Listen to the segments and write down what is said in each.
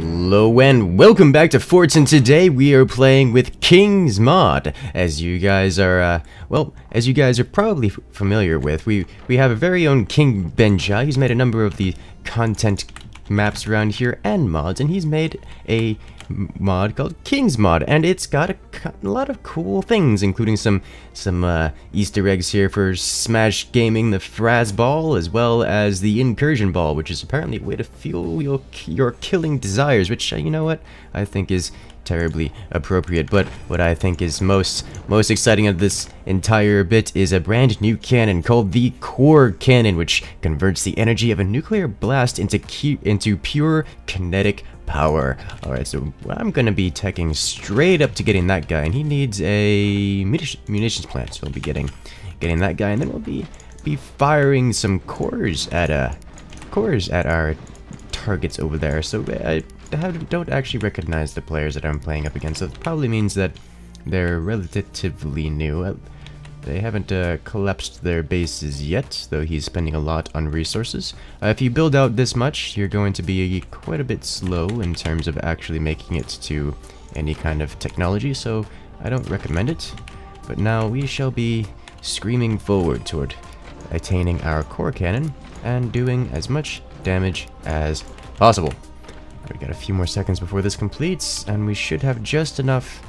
Hello and welcome back to Forts, and today we are playing with King's Mod. As you guys are, probably familiar with, we have our very own King Benja. He's made a number of the content maps around here and mods, and he's made a mod called King's Mod, and it's got a lot of cool things, including some Easter eggs here for Smash Gaming, the Fras Ball, as well as the Incursion Ball, which is apparently a way to fuel your killing desires, which, you know what, I think is terribly appropriate. But what I think is most exciting of this entire bit is a brand new cannon called the Core Cannon, which converts the energy of a nuclear blast into pure kinetic power. Alright, so I'm gonna be teching straight up to getting that guy, and he needs a munitions plant, so we'll be getting that guy, and then we'll be firing some cores at our targets over there. So I don't actually recognize the players that I'm playing up against, so it probably means that they're relatively new. They haven't collapsed their bases yet, though he's spending a lot on resources. If you build out this much, you're going to be quite a bit slow in terms of actually making it to any kind of technology, so I don't recommend it. But now we shall be screaming forward toward attaining our core cannon and doing as much damage as possible. We got a few more seconds before this completes, and we should have just enough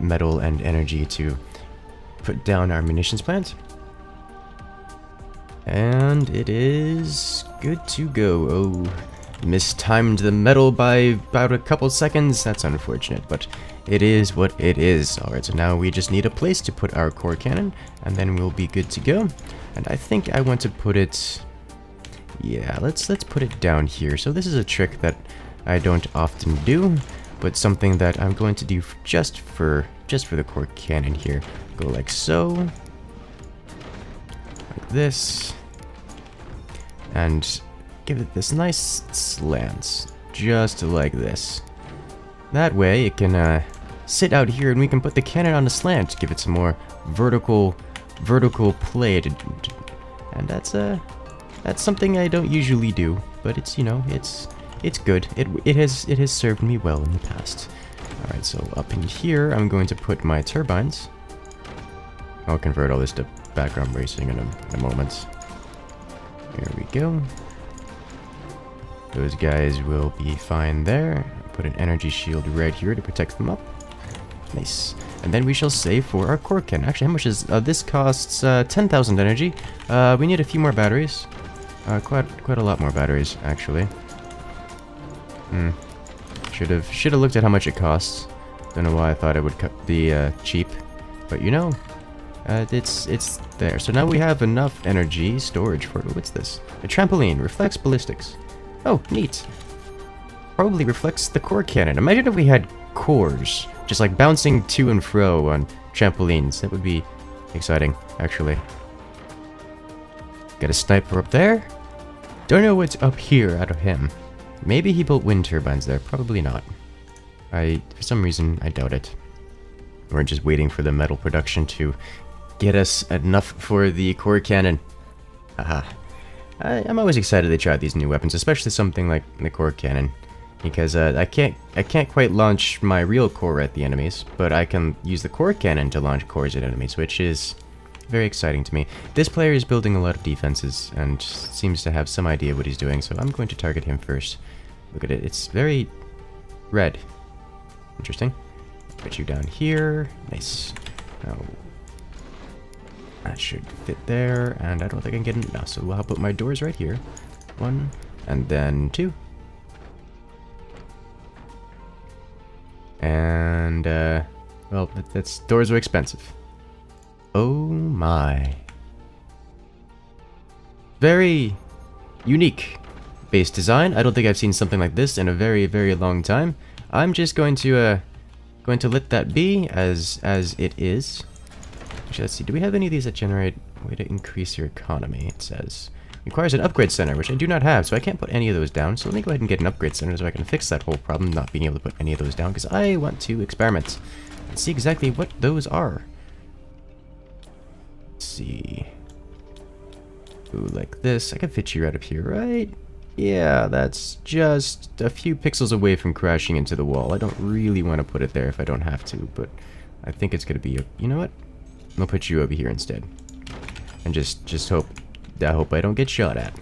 metal and energy to put down our munitions plant, and it is good to go. Oh, mistimed the metal by about a couple seconds. That's unfortunate, but it is what it is. Alright, so now we just need a place to put our core cannon, and then we'll be good to go. And I think I want to put it, yeah, let's put it down here. So this is a trick that I don't often do, but something that I'm going to do just for the core cannon here. Go like so, like this, and give it this nice slant, just like this. That way it can sit out here, and we can put the cannon on a slant, give it some more vertical play, and that's something I don't usually do, but it's, you know, it's good. It has served me well in the past. All right, so up in here I'm going to put my turbines. I'll convert all this to background racing in a moment. Here we go. Those guys will be fine there. Put an energy shield right here to protect them up. Nice. And then we shall save for our core cannon. Actually, how much is this? Costs 10,000 energy. We need a few more batteries. Quite a lot more batteries, actually. Should have looked at how much it costs. Don't know why I thought it would be cheap, but you know. It's there. So now we have enough energy storage for, what's this? A trampoline. Reflects ballistics. Oh, neat. Probably reflects the core cannon. Imagine if we had cores just like bouncing to and fro on trampolines. That would be exciting, actually. Got a sniper up there. Don't know what's up here out of him. Maybe he built wind turbines there. Probably not. For some reason, I doubt it. We're just waiting for the metal production to get us enough for the core cannon. Aha. I'm always excited to try these new weapons, especially something like the core cannon, because I can't quite launch my real core at the enemies, but I can use the core cannon to launch cores at enemies, which is very exciting to me. This player is building a lot of defenses and seems to have some idea what he's doing, so I'm going to target him first. Look at it. It's very red. Interesting. Put you down here. Nice. Now, that should fit there, and I don't think I can get it now, so I'll put my doors right here. One, and then two. And, well, that's, doors are expensive. Oh my. Very unique base design. I don't think I've seen something like this in a very, very long time. I'm just going to let that be as it is. Let's see, do we have any of these that generate a way to increase your economy? It says requires an upgrade center, which I do not have, so I can't put any of those down. So let me go ahead and get an upgrade center so I can fix that whole problem, not being able to put any of those down, because I want to experiment and see exactly what those are. Let's see. Ooh, like this. I can fit you right up here, right? Yeah, that's just a few pixels away from crashing into the wall. I don't really want to put it there if I don't have to, but I think it's going to be... You know what? I'll put you over here instead. And just hope... I hope I don't get shot at.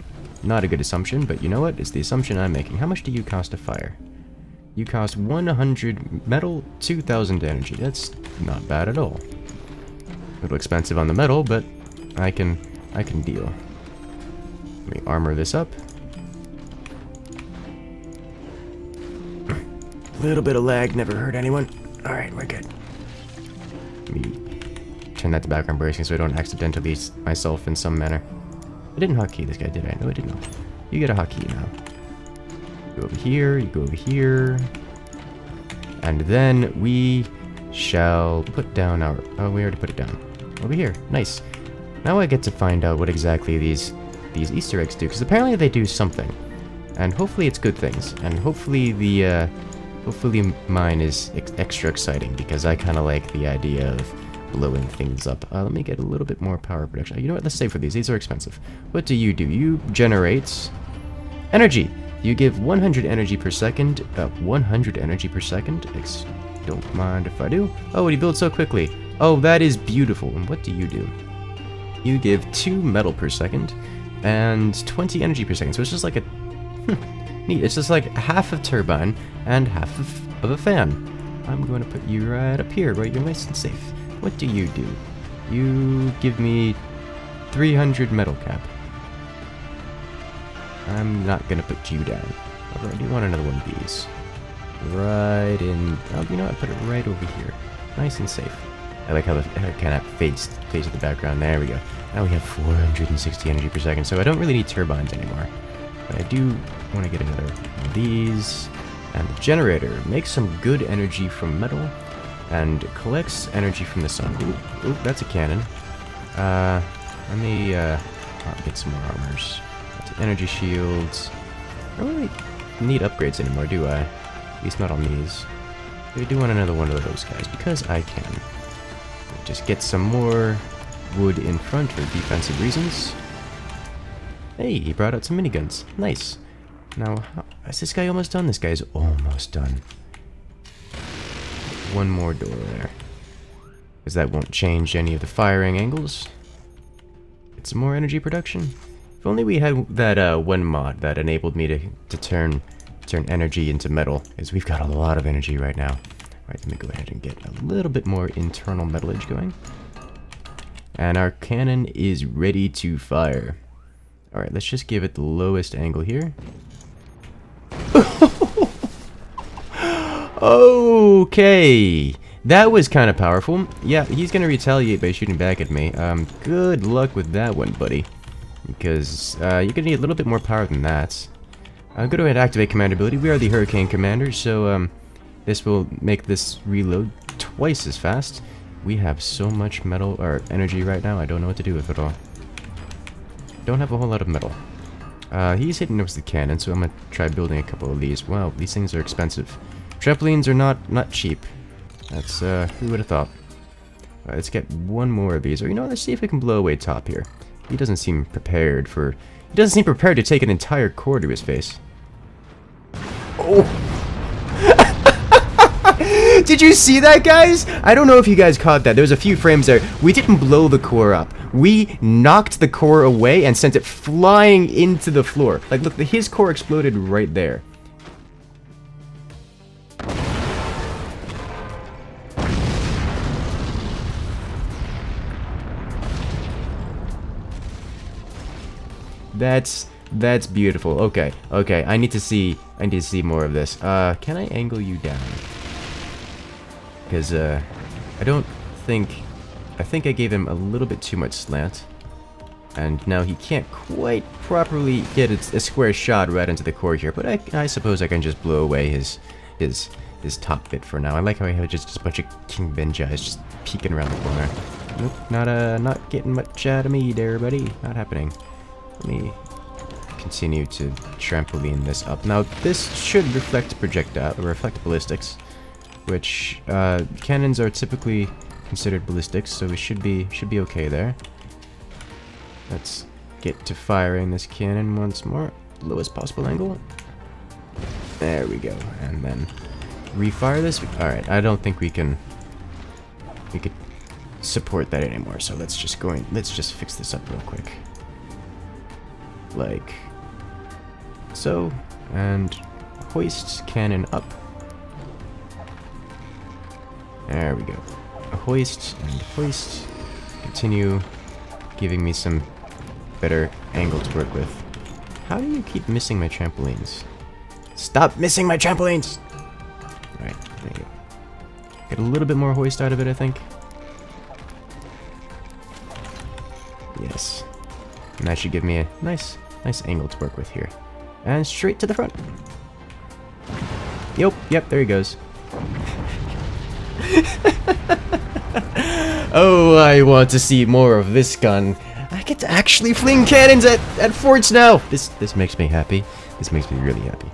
Not a good assumption, but you know what? It's the assumption I'm making. How much do you cost to fire? You cost 100 metal, 2,000 energy. That's not bad at all. A little expensive on the metal, but I can deal. Let me armor this up. Little bit of lag, never hurt anyone. All right, we're good. Let me turn that to background bracing so I don't accidentally ease myself in some manner. I didn't hotkey this guy, did I? No, I did not. You get a hotkey now. Go over here, you go over here. And then we shall put down our... Oh, we already put it down. Over here. Nice. Now I get to find out what exactly these Easter eggs do, because apparently they do something. And hopefully it's good things. And hopefully the... Hopefully mine is extra exciting, because I kind of like the idea of blowing things up. Let me get a little bit more power production. You know what? Let's save for these. These are expensive. What do? You generate energy. You give 100 energy per second. 100 energy per second. Don't mind if I do. Oh, you build so quickly. Oh, that is beautiful. And what do? You give 2 metal per second and 20 energy per second. So it's just like a... Neat. It's just like half a turbine and half of a fan. I'm going to put you right up here, right? You're nice and safe. What do? You give me 300 metal cap. I'm not going to put you down. However, I do want another one of these. Right in... Oh, you know what? I put it right over here. Nice and safe. I like how the kind of fades to the background. There we go. Now we have 460 energy per second, so I don't really need turbines anymore. But I do want to get another one of these. And the generator makes some good energy from metal and collects energy from the sun. Ooh, ooh, that's a cannon. Let me get some more armors. Energy shields. I don't really need upgrades anymore, do I? At least not on these. I do want another one of those guys, because I can. Just get some more wood in front for defensive reasons. Hey, he brought out some miniguns. Nice. Now, is this guy almost done? This guy's almost done. One more door there. Because that won't change any of the firing angles. Get some more energy production. If only we had that one mod that enabled me to turn energy into metal, as we've got a lot of energy right now. Alright, let me go ahead and get a little bit more internal metalage going. And our cannon is ready to fire. Alright, let's just give it the lowest angle here. Okay! That was kind of powerful. Yeah, he's going to retaliate by shooting back at me. Good luck with that one, buddy. Because you're going to need a little bit more power than that. I'm going to activate Commander ability. We are the Hurricane Commander, so this will make this reload twice as fast. We have so much metal or energy right now, I don't know what to do with it all. Don't have a whole lot of metal. He's hitting us with the cannon, so I'm going to try building a couple of these. Wow, these things are expensive. Trampolines are not cheap. That's, who would have thought? Alright, let's get one more of these. Or, you know, let's see if we can blow away top here. He doesn't seem prepared for... He doesn't seem prepared to take an entire core to his face. Oh! Did you see that, guys? I don't know if you guys caught that. There was a few frames there. We didn't blow the core up. We knocked the core away and sent it flying into the floor. Like, look, his core exploded right there. That's beautiful. Okay, okay. I need to see more of this. Can I angle you down? Because I think I gave him a little bit too much slant, and now he can't quite properly get a square shot right into the core here. But I suppose I can just blow away his top bit for now. I like how I have just a bunch of King Benja is just peeking around the corner. Nope, not getting much out of me there, buddy. Not happening. Let me continue to trampoline this up. Now, this should reflect ballistics, which cannons are typically considered ballistics, so we should be okay there. Let's get to firing this cannon once more. lowest possible angle. There we go, and then refire this. Alright, I don't think we could support that anymore, so let's just fix this up real quick. Like so, and hoist cannon up. There we go. Hoist and hoist. Continue giving me some better angle to work with. How do you keep missing my trampolines? Stop missing my trampolines! Alright, there you go. Get a little bit more hoist out of it, I think. Yes. And that should give me a nice angle to work with here. And straight to the front. Yep, there he goes. Oh, I want to see more of this gun. I get to actually fling cannons at forts now. This makes me happy. This makes me really happy.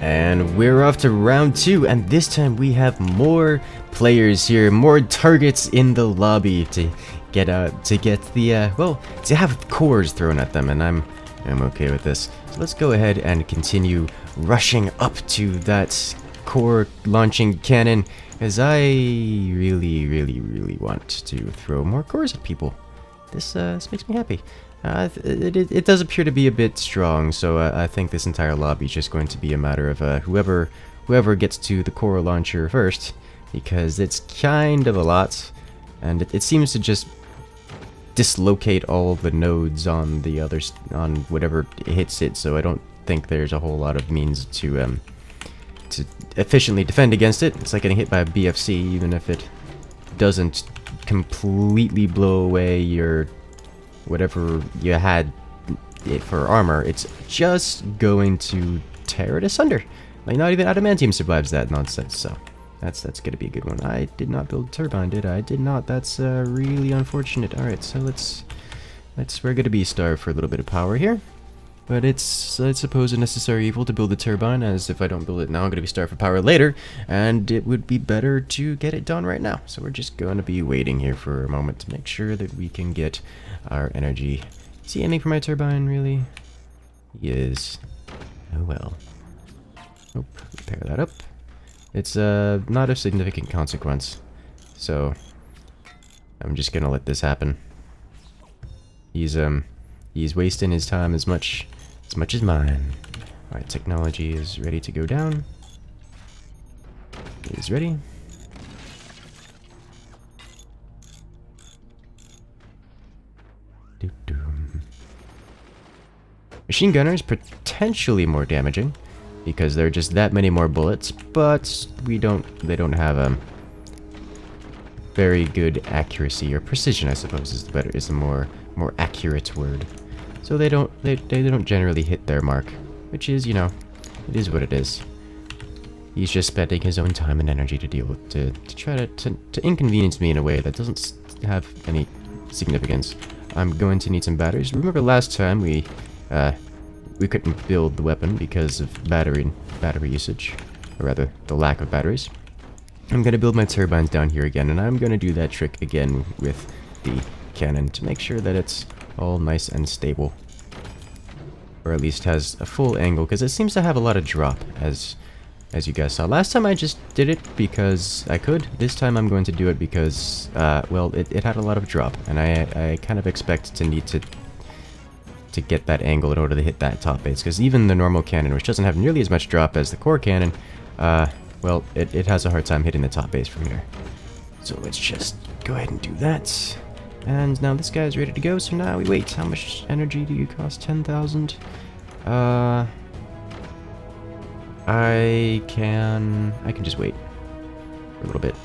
And we're off to round two, and this time we have more players here, more targets in the lobby to get out, to get the well, to have cores thrown at them, and I'm okay with this. So let's go ahead and continue rushing up to that core launching cannon, as I really want to throw more cores at people. This makes me happy. It does appear to be a bit strong, so I think this entire lobby is just going to be a matter of whoever gets to the core launcher first, because it's kind of a lot, and it seems to just dislocate all the nodes on the others, on whatever hits it. So I don't think there's a whole lot of means to efficiently defend against it. It's like getting hit by a BFC, even if it doesn't completely blow away your whatever you had it for armor, it's just going to tear it asunder. Like, not even adamantium survives that nonsense, so that's gonna be a good one. I did not build a turbine, did I? I did not. That's really unfortunate. Alright, so we're gonna be starved for a little bit of power here. But it's, I suppose, a necessary evil to build the turbine, as if I don't build it now, I'm going to be starved for power later, and it would be better to get it done right now. So we're just going to be waiting here for a moment to make sure that we can get our energy. Is he aiming for my turbine, really? He is. Oh well. Nope, repair that up. It's not of significant consequence, so I'm just going to let this happen. He's wasting his time as much as mine. Alright, technology is ready to go down. It is ready. Machine gunner is potentially more damaging because there are just that many more bullets, but they don't have a very good accuracy or precision, I suppose, is the more accurate word. So they don't generally hit their mark, which is, you know, it is what it is. He's just spending his own time and energy to deal with, to try to inconvenience me in a way that doesn't have any significance. I'm going to need some batteries. Remember last time we couldn't build the weapon because of battery usage, or rather the lack of batteries. I'm going to build my turbines down here again, and I'm going to do that trick again with the cannon to make sure that it's all nice and stable, or at least has a full angle, because it seems to have a lot of drop, as you guys saw last time. I just did it because I could. This time I'm going to do it because well, it had a lot of drop, and I kind of expect to need to get that angle in order to hit that top base, because even the normal cannon, which doesn't have nearly as much drop as the core cannon, well, it has a hard time hitting the top base from here. So let's just go ahead and do that. And now this guy's ready to go, so now we wait. How much energy do you cost? 10,000. I can just wait for a little bit,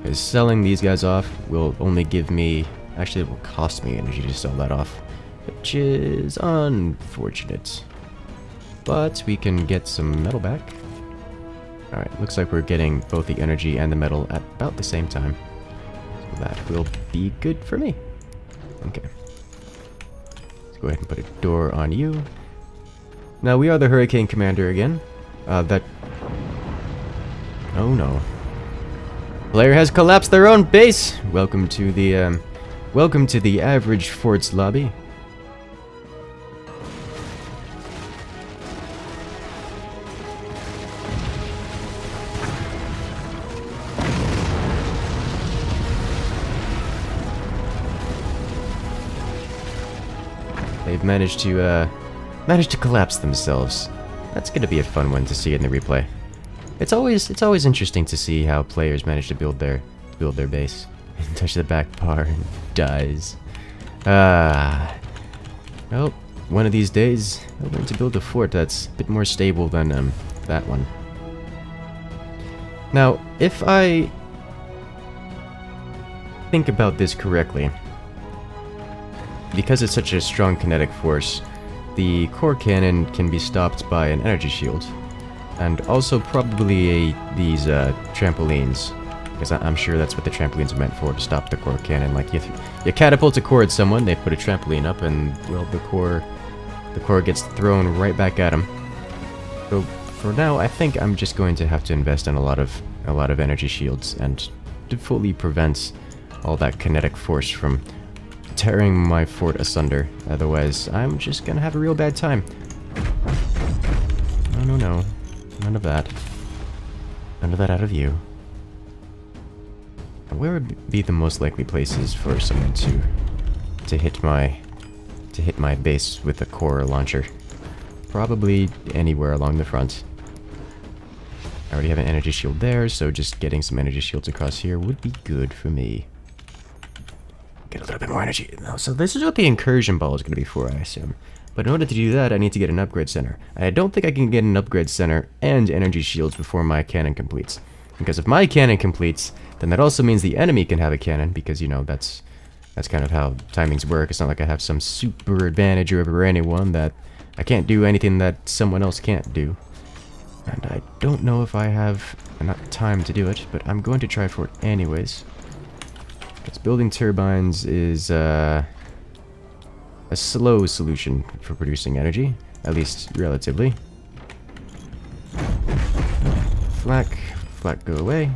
because selling these guys off will only give me, actually it will cost me energy to sell that off, which is unfortunate. But we can get some metal back. Alright, looks like we're getting both the energy and the metal at about the same time. That will be good for me. Okay. Let's go ahead and put a door on you. Now, we are the Hurricane Commander again. Oh no. Player has collapsed their own base. Welcome to the average Forts lobby. They've managed to collapse themselves. That's gonna be a fun one to see in the replay. It's always interesting to see how players manage to build their base. Touch the back par and dies. Well, one of these days I'll learn to build a fort that's a bit more stable than that one. Now, if I think about this correctly, because it's such a strong kinetic force, the core cannon can be stopped by an energy shield. And also probably these trampolines, because I'm sure that's what the trampolines are meant for, to stop the core cannon. Like, you catapult a core at someone, they put a trampoline up, and, well, the core gets thrown right back at them. So, for now, I think I'm just going to have to invest in a lot of energy shields, and to fully prevent all that kinetic force from tearing my fort asunder. Otherwise, I'm just gonna have a real bad time. No, no, no. None of that. None of that out of you. And where would be the most likely places for someone to hit my base with a core launcher? Probably anywhere along the front. I already have an energy shield there, so just getting some energy shields across here would be good for me. Get a little bit more energy. So this is what the incursion ball is going to be for, I assume. But in order to do that, I need to get an upgrade center. And I don't think I can get an upgrade center and energy shields before my cannon completes. Because if my cannon completes, then that also means the enemy can have a cannon, because, you know, that's kind of how timings work. It's not like I have some super advantage over anyone, that I can't do anything that someone else can't do. And I don't know if I have enough time to do it, but I'm going to try for it anyways. Because building turbines is, a slow solution for producing energy, at least relatively. Flak, flak, go away.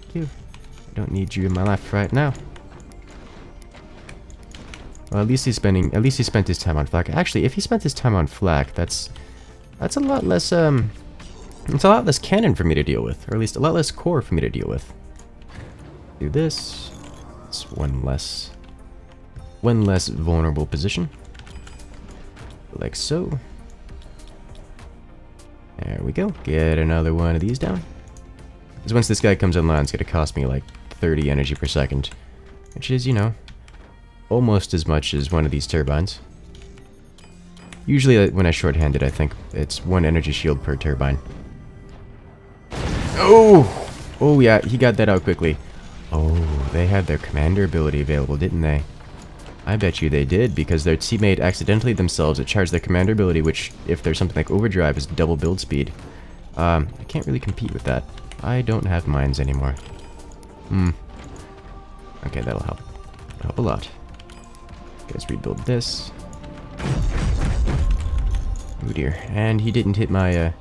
Thank you. I don't need you in my life right now. Well, at least he spent his time on flak. Actually, if he spent his time on flak, that's a lot less it's a lot less cannon for me to deal with, or at least a lot less core for me to deal with. Do this. It's one less vulnerable position, like so. There we go. Get another one of these down. Because once this guy comes online, it's going to cost me like 30 energy per second, which is, you know, almost as much as one of these turbines. Usually when I shorthand it, I think it's one energy shield per turbine. Oh! Oh yeah, he got that out quickly. Oh, they had their commander ability available, didn't they? I bet you they did, because their teammate accidentally themselves had charged their commander ability, which, if there's something like overdrive, is double build speed. I can't really compete with that. I don't have mines anymore. Hmm. Okay, that'll help. That'll help a lot. Let's rebuild this. Oh dear. And he didn't hit my,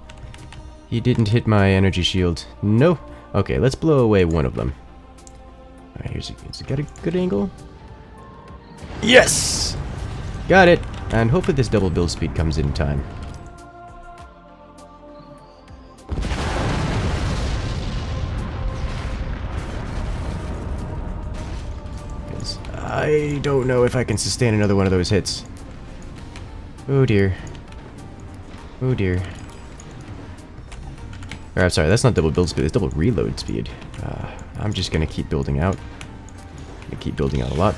he didn't hit my energy shield. No! Okay, let's blow away one of them. Alright, here's got a good angle. Yes! Got it! And hopefully this double build speed comes in time. Because I don't know if I can sustain another one of those hits. Oh dear. Oh dear. Or, I'm sorry, that's not double build speed, it's double reload speed. I'm just gonna keep building out. I'm gonna keep building out a lot.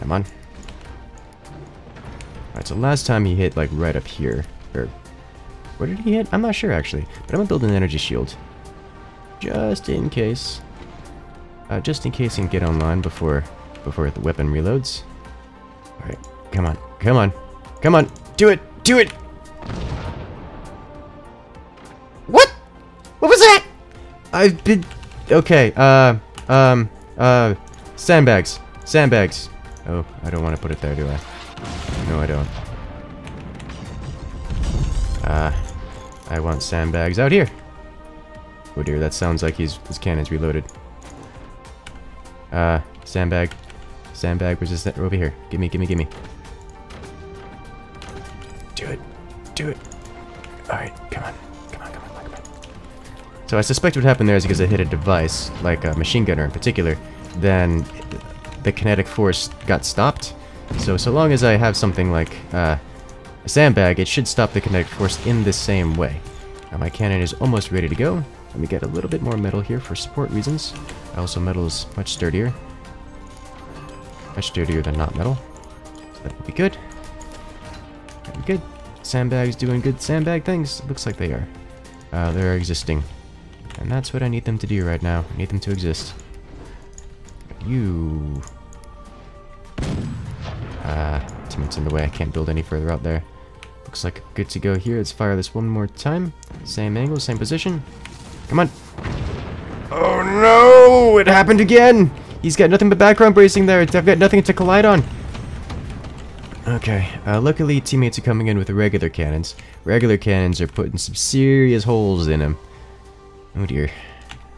Come on. Alright, so last time he hit, like, right up here. Or, where did he hit? I'm not sure, actually. But I'm gonna build an energy shield. Just in case. Just in case he can get online before the weapon reloads. Alright, come on. Come on. Come on! Do it! Do it! What? What was that? I've been... Okay, sandbags. Sandbags. Oh, I don't want to put it there, do I? No, I don't. I want sandbags out here. Oh dear, that sounds like his cannon's reloaded. Sandbag. Sandbag resistant over here. Gimme. Do it. Alright, come on. So I suspect what happened there is because it hit a device, like a machine gunner in particular, then the kinetic force got stopped. So long as I have something like a sandbag, it should stop the kinetic force in the same way. Now my cannon is almost ready to go. Let me get a little bit more metal here for support reasons. Also, metal is much sturdier. Much sturdier than not metal. So that would be good. That would be good. Sandbags doing good sandbag things. Looks like they are. They're existing. And that's what I need them to do right now. I need them to exist. You. It's in the way. I can't build any further out there. Looks like good to go here. Let's fire this one more time. Same angle, same position. Come on. Oh no! It happened again! He's got nothing but background bracing there. I've got nothing to collide on. Okay. Luckily, teammates are coming in with regular cannons. Regular cannons are putting some serious holes in him. Oh dear.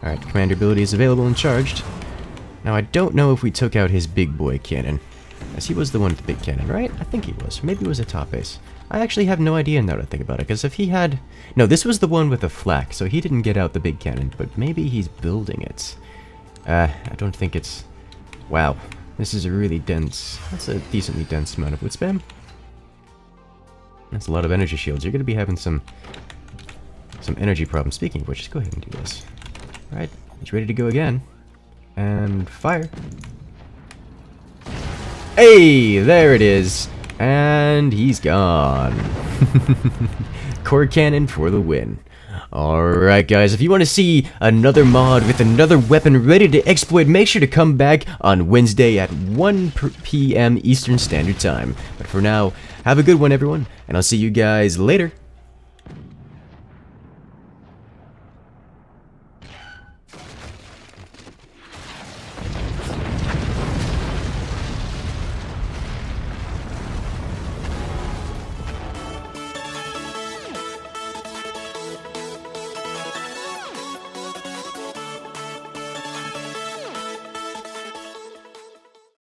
Alright, commander ability is available and charged. Now, I don't know if we took out his big boy cannon. As he was the one with the big cannon, right? I think he was. Maybe it was a top ace. I actually have no idea now that I think about it, because if he had... No, this was the one with the flak, so he didn't get out the big cannon, but maybe he's building it. I don't think it's... Wow. This is a really dense... That's a decently dense amount of wood spam. That's a lot of energy shields. You're going to be having some energy problems. Speaking of which, just go ahead and do this. Alright, he's ready to go again. And fire. Hey, there it is. And he's gone. Core Cannon for the win. Alright guys, if you want to see another mod with another weapon ready to exploit, make sure to come back on Wednesday at 1 PM Eastern Standard Time. But for now, have a good one everyone, and I'll see you guys later.